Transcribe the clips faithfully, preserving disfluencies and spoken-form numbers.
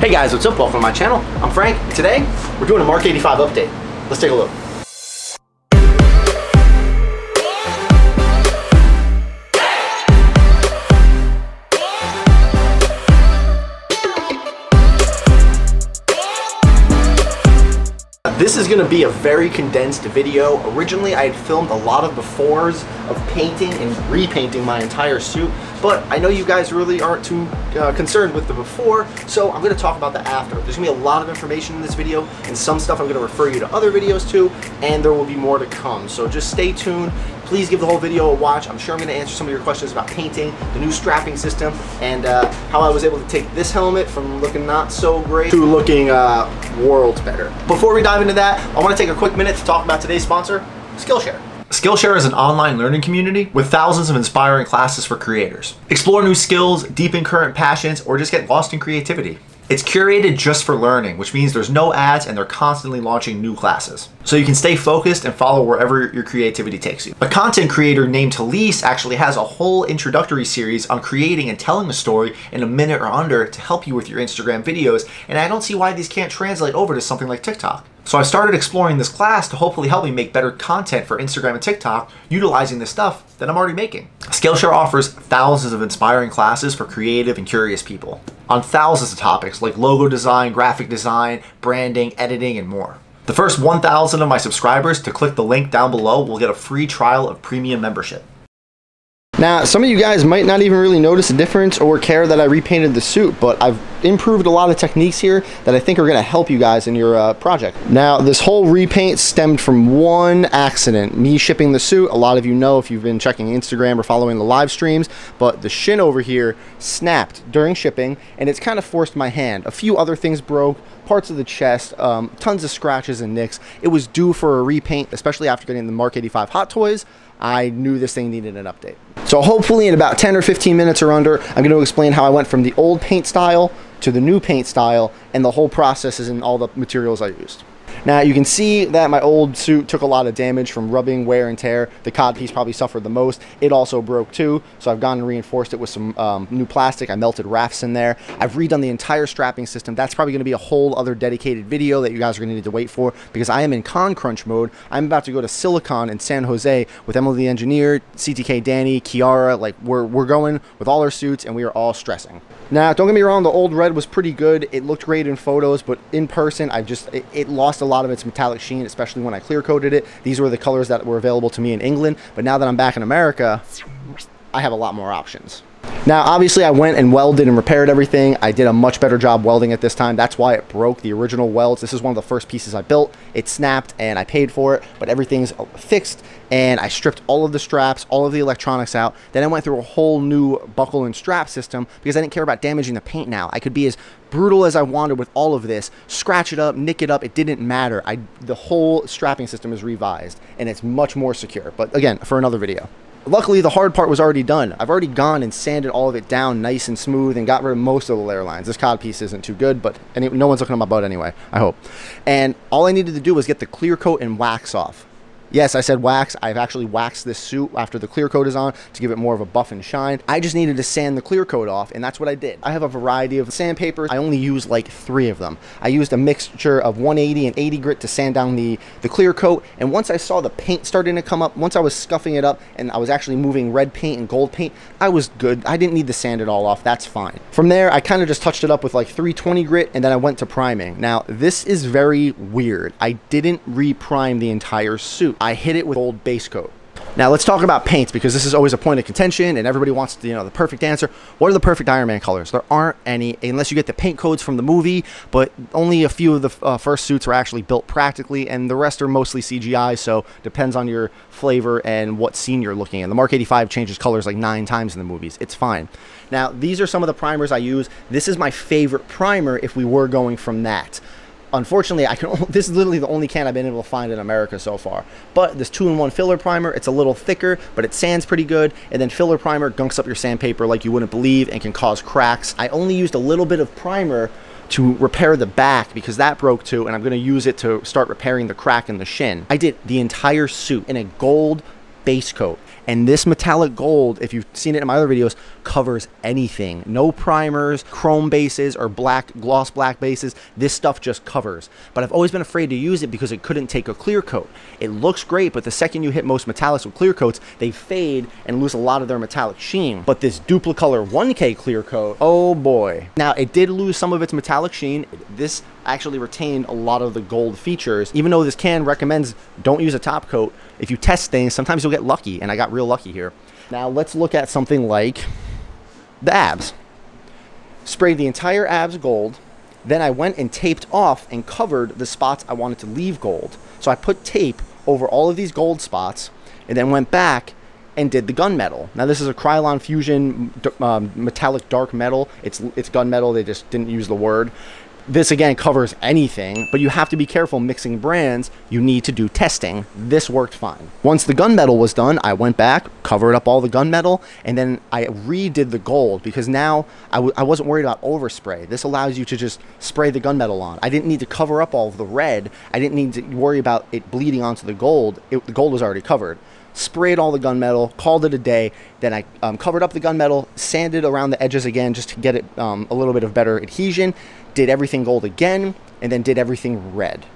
Hey guys, what's up? Welcome to my channel. I'm Frank. Today, we're doing a Mark eighty-five update. Let's take a look. This is going to be a very condensed video. Originally, I had filmed a lot of befores of painting and repainting my entire suit, but I know you guys really aren't too uh, concerned with the before, so I'm going to talk about the after. There's going to be a lot of information in this video, and some stuff I'm going to refer you to other videos to, and there will be more to come, so just stay tuned. Please give the whole video a watch. I'm sure I'm going to answer some of your questions about painting, the new strapping system, and uh, how I was able to take this helmet from looking not so great to looking uh, worlds better. Before we dive into that, I want to take a quick minute to talk about today's sponsor, Skillshare. Skillshare is an online learning community with thousands of inspiring classes for creators. Explore new skills, deepen current passions, or just get lost in creativity. It's curated just for learning, which means there's no ads and they're constantly launching new classes. So you can stay focused and follow wherever your creativity takes you. A content creator named Talise actually has a whole introductory series on creating and telling a story in a minute or under to help you with your Instagram videos, and I don't see why these can't translate over to something like TikTok. So I started exploring this class to hopefully help me make better content for Instagram and TikTok, utilizing the stuff that I'm already making. Skillshare offers thousands of inspiring classes for creative and curious people on thousands of topics like logo design, graphic design, branding, editing, and more. The first one thousand of my subscribers to click the link down below will get a free trial of premium membership. Now, some of you guys might not even really notice a difference or care that I repainted the suit, but I've improved a lot of techniques here that I think are going to help you guys in your uh, project. Now, this whole repaint stemmed from one accident, me shipping the suit. A lot of you know if you've been checking Instagram or following the live streams, but the shin over here snapped during shipping, and it's kind of forced my hand. A few other things broke, parts of the chest, um, tons of scratches and nicks. It was due for a repaint, especially after getting the Mark eighty-five Hot Toys. I knew this thing needed an update. So hopefully in about ten or fifteen minutes or under, I'm going to explain how I went from the old paint style to the new paint style and the whole processes and all the materials I used. Now you can see that my old suit took a lot of damage from rubbing, wear and tear. The cod piece probably suffered the most. It also broke too, so I've gone and reinforced it with some um, new plastic. I melted rafts in there. I've redone the entire strapping system. That's probably going to be a whole other dedicated video that you guys are going to need to wait for, because I am in con crunch mode. I'm about to go to Silicon in San Jose with Emily the engineer, C T K Danny, Kiara. Like we're, we're going with all our suits and we are all stressing. Now don't get me wrong, the old red was pretty good. It looked great in photos, but in person I've just, it, it lost a lot of its metallic sheen, especially when I clear coated it. These were the colors that were available to me in England, but now that I'm back in America, I have a lot more options. Now obviously I went and welded and repaired everything. I did a much better job welding at this time. That's why it broke. The original welds, this is one of the first pieces I built. It snapped and I paid for it, but everything's fixed, and I stripped all of the straps, all of the electronics out. Then I went through a whole new buckle and strap system because I didn't care about damaging the paint now. I could be as brutal as I wanted with all of this, scratch it up, nick it up, it didn't matter. I, the whole strapping system is revised and it's much more secure, but again, for another video. Luckily, the hard part was already done. I've already gone and sanded all of it down nice and smooth and got rid of most of the layer lines. This cod piece isn't too good, but any, no one's looking at my butt anyway, I hope. And all I needed to do was get the clear coat and wax off. Yes, I said wax. I've actually waxed this suit after the clear coat is on to give it more of a buff and shine. I just needed to sand the clear coat off, and that's what I did. I have a variety of sandpapers. I only use like three of them. I used a mixture of one eighty and eighty grit to sand down the, the clear coat, and once I saw the paint starting to come up, once I was scuffing it up and I was actually moving red paint and gold paint, I was good. I didn't need to sand it all off. That's fine. From there, I kind of just touched it up with like three twenty grit, and then I went to priming. Now, this is very weird. I didn't re-prime the entire suit. I hit it with old base coat. Now let's talk about paints, because this is always a point of contention and everybody wants to, you know, the perfect answer. What are the perfect Iron Man colors? There aren't any, unless you get the paint codes from the movie, but only a few of the uh, first suits were actually built practically, and the rest are mostly C G I, so depends on your flavor and what scene you're looking at. The Mark eighty-five changes colors like nine times in the movies. It's fine. Now these are some of the primers I use. This is my favorite primer if we were going from that. Unfortunately, I can only, this is literally the only can I've been able to find in America so far. But this two in one filler primer, it's a little thicker, but it sands pretty good. And then filler primer gunks up your sandpaper like you wouldn't believe and can cause cracks. I only used a little bit of primer to repair the back because that broke too, and I'm going to use it to start repairing the crack in the shin. I did the entire suit in a gold base coat, And this metallic gold, if you've seen it in my other videos, covers anything. No primers, chrome bases, or black gloss black bases. This stuff just covers. But I've always been afraid to use it because it couldn't take a clear coat. It looks great, but the second you hit most metallics with clear coats, they fade and lose a lot of their metallic sheen. But this Duplicolor one K clear coat, oh boy. Now, it did lose some of its metallic sheen. This actually retained a lot of the gold features. Even though this can recommends don't use a top coat, if you test things, sometimes you'll get lucky, and I got real lucky here. Now let's look at something like the abs. Sprayed the entire abs gold, then I went and taped off and covered the spots I wanted to leave gold. So I put tape over all of these gold spots and then went back and did the gunmetal. Now this is a Krylon Fusion um, metallic dark metal. It's, it's gunmetal, they just didn't use the word. This again covers anything, but you have to be careful mixing brands. You need to do testing. This worked fine. Once the gunmetal was done, I went back, covered up all the gunmetal, and then I redid the gold because now I, w I wasn't worried about overspray. This allows you to just spray the gunmetal on. I didn't need to cover up all of the red. I didn't need to worry about it bleeding onto the gold. It, the gold was already covered. Sprayed all the gunmetal, called it a day. Then I um, covered up the gunmetal, sanded around the edges again just to get it um, a little bit of better adhesion, did everything gold again, and then did everything red.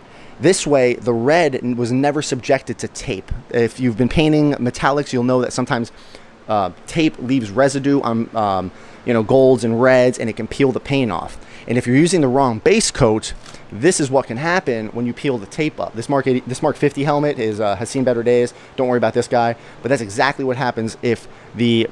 This way, the red was never subjected to tape. If you've been painting metallics, you'll know that sometimes uh, tape leaves residue on um, you know, golds and reds, and it can peel the paint off. And if you're using the wrong base coat, this is what can happen when you peel the tape up. This Mark eighty, this Mark fifty helmet is uh, has seen better days. Don't worry about this guy. But that's exactly what happens if the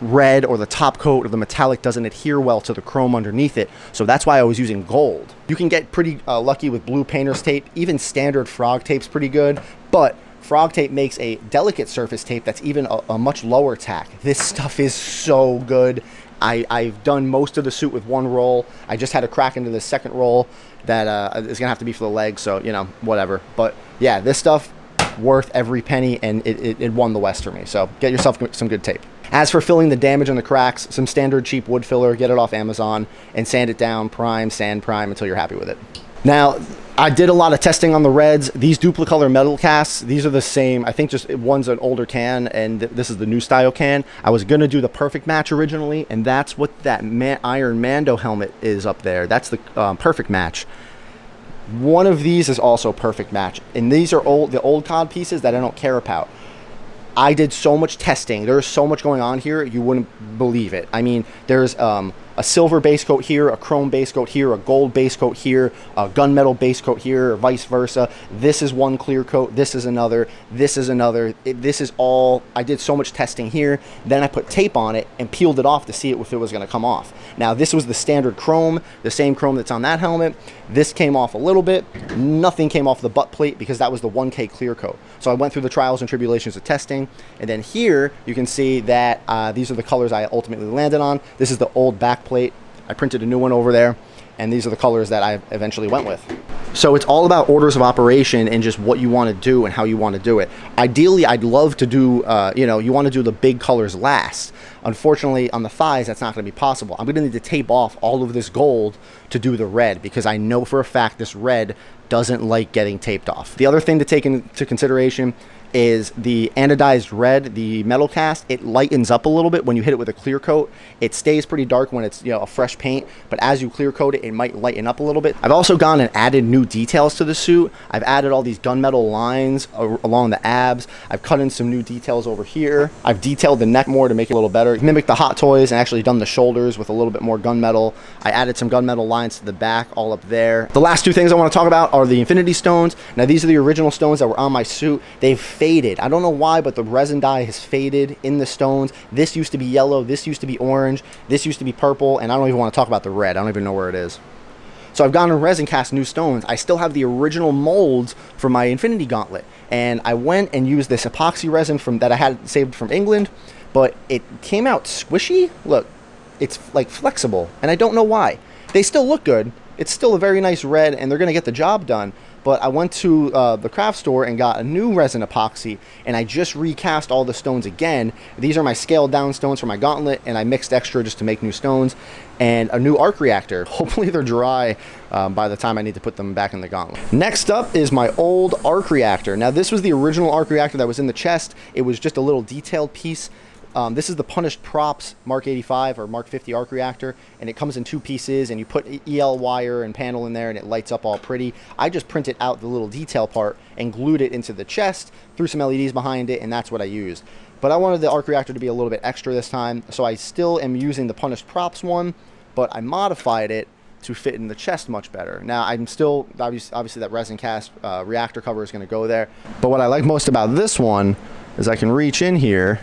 red or the top coat or the metallic doesn't adhere well to the chrome underneath it. So that's why I was using gold. You can get pretty uh, lucky with blue painter's tape. Even standard frog tape's pretty good, but frog tape makes a delicate surface tape that's even a, a much lower tack. This stuff is so good. I, I've done most of the suit with one roll. I just had a crack into the second roll that uh, is gonna have to be for the leg, so you know, whatever. But yeah, this stuff worth every penny, and it, it, it won the West for me. So get yourself some good tape. As for filling the damage on the cracks, some standard cheap wood filler, get it off Amazon, and sand it down, prime, sand prime until you're happy with it. Now, I did a lot of testing on the reds. These Duplicolor metal casts, these are the same. I think just one's an older can and th this is the new style can. I was gonna do the perfect match originally, and that's what that Man Iron Mando helmet is up there. That's the um, perfect match. One of these is also perfect match. And these are old, the old C O D pieces that I don't care about. I did so much testing. There's so much going on here, you wouldn't believe it. I mean, there's um, a silver base coat here, a chrome base coat here, a gold base coat here, a gunmetal base coat here, or vice versa. This is one clear coat, this is another, this is another. It, this is all, I did so much testing here. Then I put tape on it and peeled it off to see if it was gonna come off. Now, this was the standard chrome, the same chrome that's on that helmet. This came off a little bit. Nothing came off the butt plate because that was the one K clear coat. So I went through the trials and tribulations of testing. And then here you can see that uh, these are the colors I ultimately landed on. This is the old back plate. I printed a new one over there, and these are the colors that I eventually went with. So it's all about orders of operation and just what you want to do and how you want to do it. Ideally, I'd love to do, uh, you know, you want to do the big colors last. Unfortunately, on the thighs, that's not going to be possible. I'm going to need to tape off all of this gold to do the red because I know for a fact this red doesn't like getting taped off. The other thing to take into consideration is the anodized red, the metal cast, it lightens up a little bit when you hit it with a clear coat. It stays pretty dark when it's, you know, a fresh paint, but as you clear coat it, it might lighten up a little bit. I've also gone and added new details to the suit. I've added all these gunmetal lines along the abs. I've cut in some new details over here. I've detailed the neck more to make it a little better. Mimic the Hot Toys and actually done the shoulders with a little bit more gunmetal. I added some gunmetal lines to the back, all up there. The last two things I want to talk about are the infinity stones. Now these are the original stones that were on my suit. They've faded. I don't know why, but the resin dye has faded in the stones. This used to be yellow, this used to be orange, this used to be purple, and I don't even want to talk about the red. I don't even know where it is. So I've gone and resin cast new stones. I still have the original molds for my Infinity Gauntlet, and I went and used this epoxy resin from that I had saved from England, but it came out squishy. Look, it's like flexible, and I don't know why. They still look good, It's still a very nice red and they're going to get the job done. But I went to uh, the craft store and got a new resin epoxy, and I just recast all the stones again. These are my scaled down stones for my gauntlet, and I mixed extra just to make new stones and a new arc reactor. Hopefully they're dry um, by the time I need to put them back in the gauntlet. Next up is my old arc reactor. Now this was the original arc reactor that was in the chest. It was just a little detailed piece. Um, this is the Punished Props Mark eighty-five or Mark fifty arc reactor, and it comes in two pieces, and you put E L wire and panel in there and it lights up all pretty. I just printed out the little detail part and glued it into the chest, threw some L E Ds behind it, and that's what I used. But I wanted the arc reactor to be a little bit extra this time, so I still am using the Punished Props one, but I modified it to fit in the chest much better. Now I'm still, obviously, obviously that resin cast uh, reactor cover is going to go there, but what I like most about this one is I can reach in here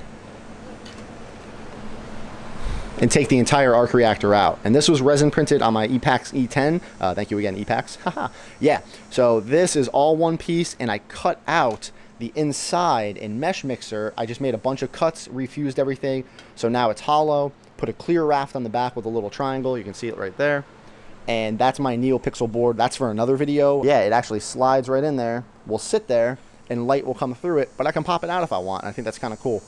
and take the entire arc reactor out. And this was resin printed on my Epax E ten. Uh, thank you again, Epax. Haha. Yeah, so this is all one piece, and I cut out the inside in Mesh Mixer. I just made a bunch of cuts, refused everything. So now it's hollow. Put a clear raft on the back with a little triangle. You can see it right there. And that's my NeoPixel board. That's for another video. Yeah, it actually slides right in there. We'll sit there, and light will come through it, but I can pop it out if I want. And I think that's kind of cool.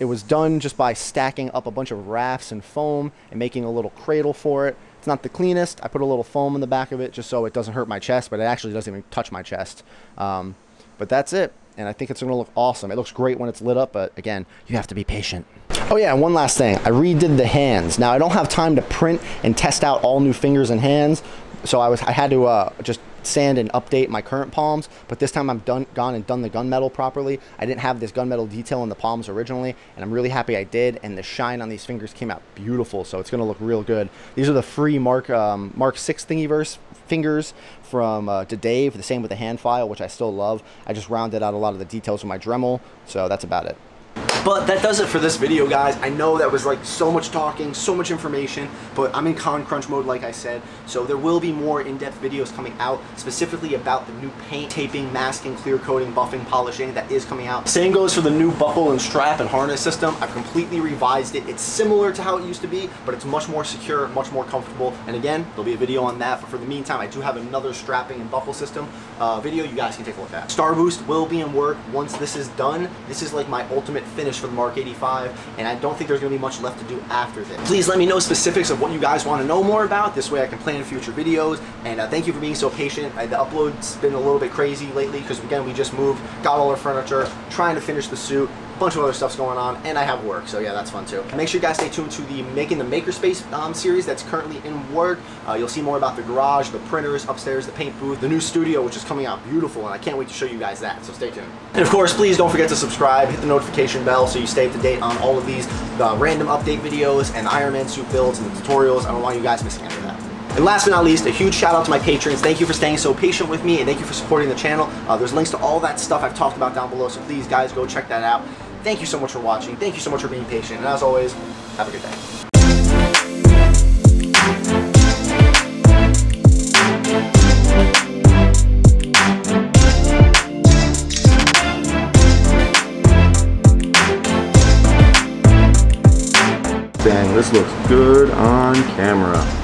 It was done just by stacking up a bunch of rafts and foam and making a little cradle for it. It's not the cleanest. I put a little foam in the back of it just so it doesn't hurt my chest, but it actually doesn't even touch my chest. Um, but that's it. And I think it's going to look awesome. It looks great when it's lit up, but again, you have to be patient. Oh yeah, and one last thing. I redid the hands. Now, I don't have time to print and test out all new fingers and hands, so I was I had to uh, just sand and update my current palms, but this time I'm done gone and done the gunmetal properly. I didn't have this gunmetal detail in the palms originally, and I'm really happy I did, and the shine on these fingers came out beautiful, so it's going to look real good. These are the free Mark um, Mark six Thingiverse fingers from uh, to Dave, the same with the hand file, which I still love. I just rounded out a lot of the details with my Dremel, so that's about it. But that does it for this video, guys. I know that was like so much talking, so much information, but I'm in con crunch mode, like I said. So there will be more in-depth videos coming out specifically about the new paint, taping, masking, clear coating, buffing, polishing that is coming out. Same goes for the new buckle and strap and harness system. I've completely revised it. It's similar to how it used to be, but it's much more secure, much more comfortable. And again, there'll be a video on that. But for the meantime, I do have another strapping and buckle system uh, video you guys can take a look at. Star Boost will be in work once this is done. This is like my ultimate finish for the Mark eighty-five, and I don't think there's going to be much left to do after this. Please let me know specifics of what you guys want to know more about. This way I can plan future videos, and uh, thank you for being so patient. I, the upload's been a little bit crazy lately because, again, we just moved, got all our furniture, trying to finish the suit, a bunch of other stuff's going on, and I have work, so yeah, that's fun too. Make sure you guys stay tuned to the Making the Makerspace um, series that's currently in work. Uh, you'll see more about the garage, the printers upstairs, the paint booth, the new studio, which is coming out beautiful, and I can't wait to show you guys that, so stay tuned. And of course, please don't forget to subscribe, hit the notification bell so you stay up to date on all of these uh, random update videos and the Iron Man suit builds and the tutorials. I don't want you guys missing any of that. And last but not least, a huge shout out to my patrons. Thank you for staying so patient with me, and thank you for supporting the channel. Uh, there's links to all that stuff I've talked about down below, so please, guys, go check that out. Thank you so much for watching. Thank you so much for being patient. And as always, have a good day. Dang, this looks good on camera.